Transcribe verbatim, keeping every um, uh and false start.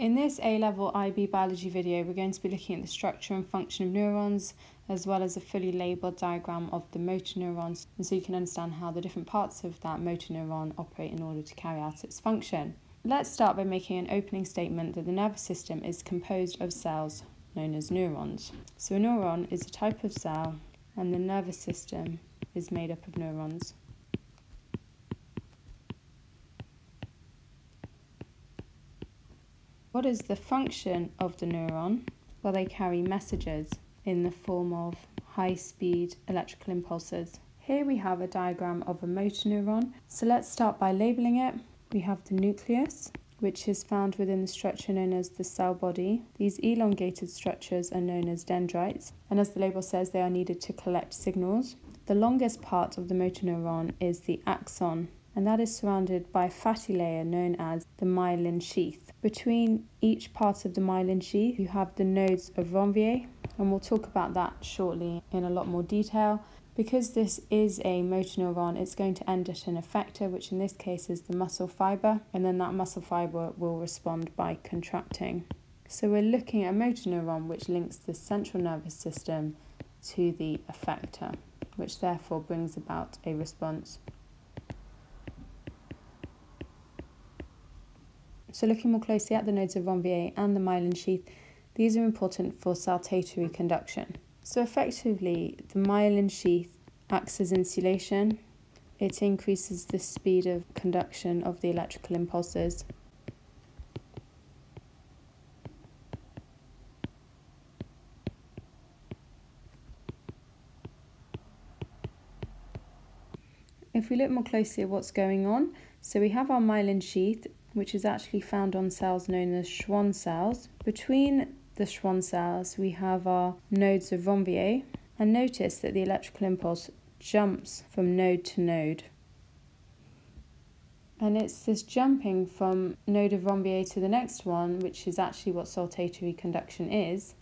In this A-level I B biology video, we're going to be looking at the structure and function of neurons, as well as a fully labelled diagram of the motor neurons, and so you can understand how the different parts of that motor neuron operate in order to carry out its function. Let's start by making an opening statement that the nervous system is composed of cells known as neurons. So a neuron is a type of cell, and the nervous system is made up of neurons. What is the function of the neuron? Well, they carry messages in the form of high-speed electrical impulses. Here we have a diagram of a motor neuron. So let's start by labelling it. We have the nucleus, which is found within the structure known as the cell body. These elongated structures are known as dendrites, and as the label says, they are needed to collect signals. The longest part of the motor neuron is the axon, and that is surrounded by a fatty layer known as the myelin sheath. Between each part of the myelin sheath, you have the nodes of Ranvier, and we'll talk about that shortly in a lot more detail. Because this is a motor neuron, it's going to end at an effector, which in this case is the muscle fibre, and then that muscle fibre will respond by contracting. So we're looking at a motor neuron which links the central nervous system to the effector, which therefore brings about a response. So looking more closely at the nodes of Ranvier and the myelin sheath, these are important for saltatory conduction. So effectively, the myelin sheath acts as insulation. It increases the speed of conduction of the electrical impulses. If we look more closely at what's going on, so we have our myelin sheath, which is actually found on cells known as Schwann cells. Between the Schwann cells we have our nodes of Ranvier, and notice that the electrical impulse jumps from node to node. And it's this jumping from node of Ranvier to the next one, which is actually what saltatory conduction is.